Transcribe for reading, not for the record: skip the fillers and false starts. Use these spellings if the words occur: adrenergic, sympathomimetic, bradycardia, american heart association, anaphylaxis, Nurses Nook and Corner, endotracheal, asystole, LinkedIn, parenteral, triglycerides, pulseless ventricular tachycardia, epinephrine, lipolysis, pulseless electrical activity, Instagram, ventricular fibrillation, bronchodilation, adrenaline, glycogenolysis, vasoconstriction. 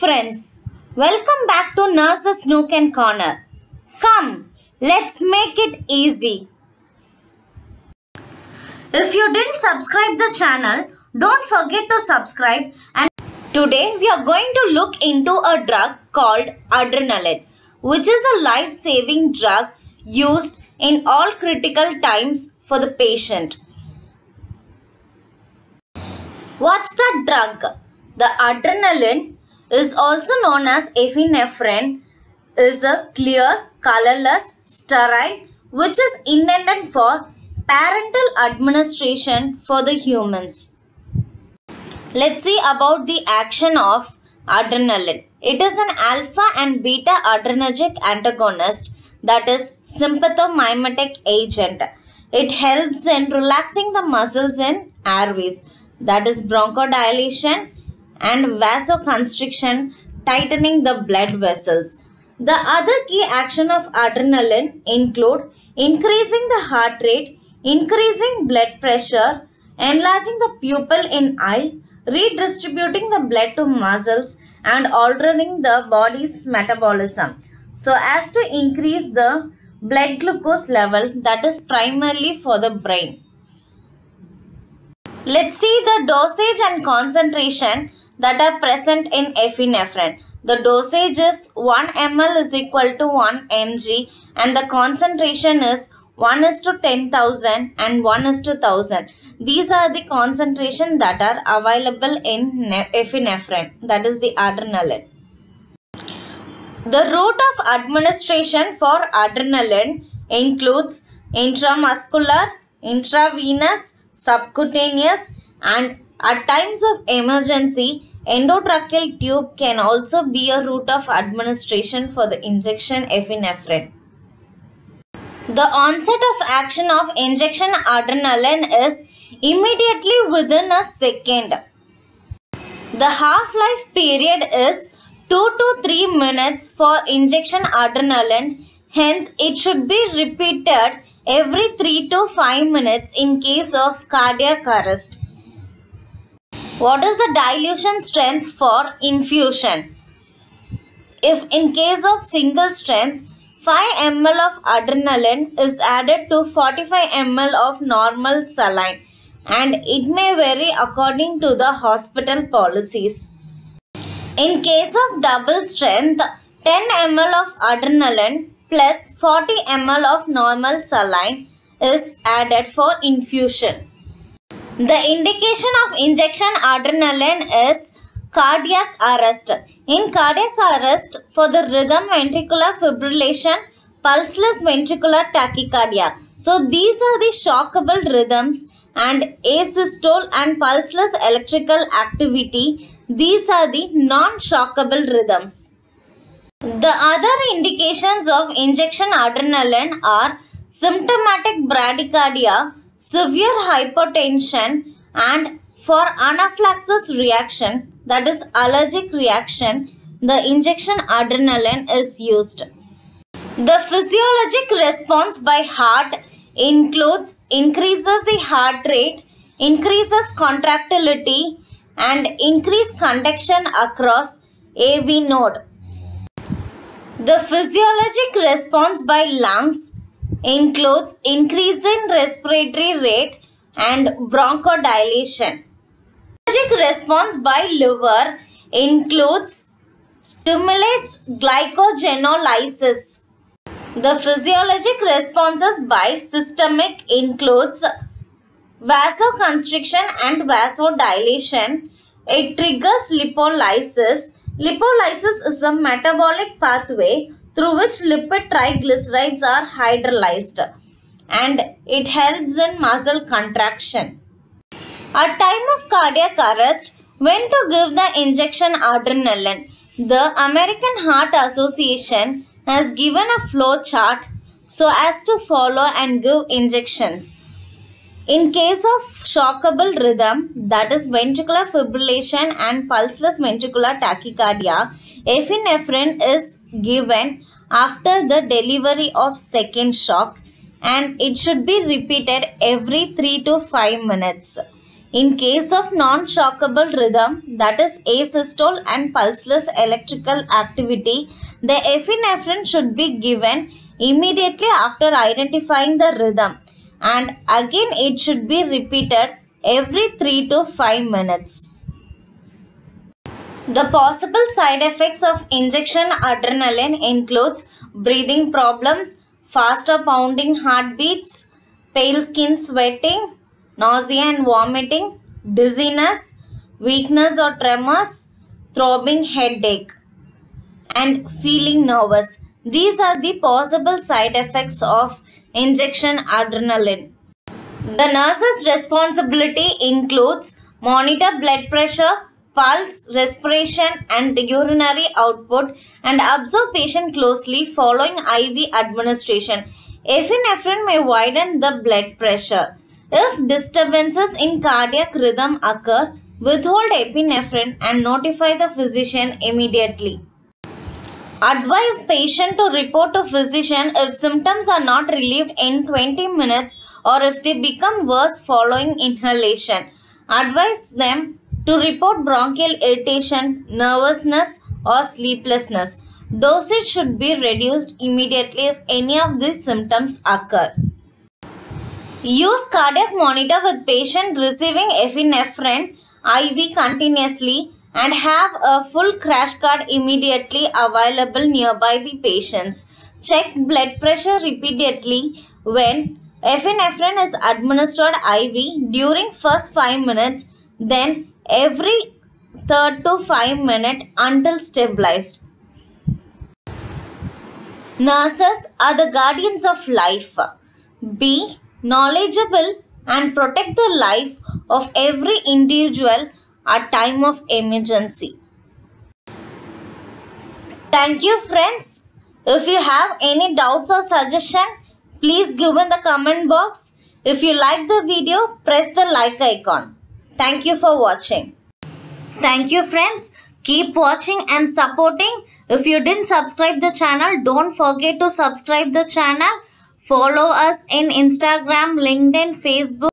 friends, welcome back to Nurses Nook and Corner. Come, let's make it easy. If you didn't subscribe the channel, don't forget to subscribe. And today we are going to look into a drug called adrenaline, which is a life-saving drug used in all critical times for the patient. What's the drug? The adrenaline is also known as epinephrine, is a clear, colorless, sterile, which is intended for parenteral administration for the humans. Let's see about the action of adrenaline. It is an alpha and beta adrenergic antagonist, that is sympathomimetic agent. It helps in relaxing the muscles in airways, that is bronchodilation and vasoconstriction, tightening the blood vessels. The other key action of adrenaline include increasing the heart rate, increasing blood pressure, enlarging the pupil in eye, redistributing the blood to muscles, and altering the body's metabolism so as to increase the blood glucose level, that is primarily for the brain. Let's see the dosage and concentration that are present in epinephrine. The dosage is 1 ml is equal to 1 mg and the concentration is 1:10,000 and 1:1000. These are the concentration that are available in epinephrine, that is the adrenaline. The route of administration for adrenaline includes intramuscular, intravenous, subcutaneous, and at times of emergency, endotracheal tube can also be a route of administration for the injection epinephrine. The onset of action of injection adrenaline is immediately within a second. The half-life period is 2 to 3 minutes for injection adrenaline, hence it should be repeated every 3 to 5 minutes in case of cardiac arrest. What is the dilution strength for infusion? If in case of single strength, 5 ml of adrenaline is added to 45 ml of normal saline, and it may vary according to the hospital policies. In case of double strength, 10 ml of adrenaline plus 40 ml of normal saline is added for infusion. The indication of injection adrenaline is cardiac arrest. In cardiac arrest, for the rhythm ventricular fibrillation, pulseless ventricular tachycardia. So these are the shockable rhythms, and asystole and pulseless electrical activity. These are the non-shockable rhythms. The other indications of injection adrenaline are symptomatic bradycardia, severe hypotension, and for anaphylaxis reaction, that is allergic reaction, the injection adrenaline is used. The physiologic response by heart includes increases the heart rate, increases contractility, and increased conduction across AV node. The physiologic response by lungs includes increase in respiratory rate and bronchodilation. Physiologic response by liver includes stimulates glycogenolysis. The physiologic responses by systemic includes vasoconstriction and vasodilation. It triggers lipolysis. Lipolysis is a metabolic pathway through which lipid triglycerides are hydrolyzed, and it helps in muscle contraction. At time of cardiac arrest, when to give the injection adrenaline? The American Heart Association has given a flow chart so as to follow and give injections. In case of shockable rhythm, that is ventricular fibrillation and pulseless ventricular tachycardia, epinephrine is given after the delivery of second shock, and it should be repeated every 3 to 5 minutes. In case of non-shockable rhythm, that is asystole and pulseless electrical activity, the epinephrine should be given immediately after identifying the rhythm, and again it should be repeated every 3 to 5 minutes. The possible side effects of injection adrenaline includes breathing problems, faster pounding heartbeats, pale skin sweating, nausea and vomiting, dizziness, weakness or tremors, throbbing headache, and feeling nervous. These are the possible side effects of injection adrenaline. The nurse's responsibility includes monitor blood pressure, pulse, respiration and urinary output, and observe patient closely following IV administration. Epinephrine may widen the blood pressure. If disturbances in cardiac rhythm occur, withhold epinephrine and notify the physician immediately. Advise patient to report to physician if symptoms are not relieved in 20 minutes or if they become worse following inhalation. Advise them to report bronchial irritation, nervousness or sleeplessness. Dosage should be reduced immediately if any of these symptoms occur. Use cardiac monitor with patient receiving epinephrine IV continuously and have a full crash card immediately available nearby the patients. Check blood pressure repeatedly when epinephrine is administered IV during first 5 minutes, then every 3rd to 5 minutes until stabilized. Nurses are the guardians of life. Be knowledgeable and protect the life of every individual at time of emergency. Thank you, friends. If you have any doubts or suggestion, please give in the comment box. If you like the video, press the like icon. Thank you for watching. Thank you, friends. Keep watching and supporting. If you didn't subscribe the channel, don't forget to subscribe the channel. Follow us in Instagram, LinkedIn, Facebook.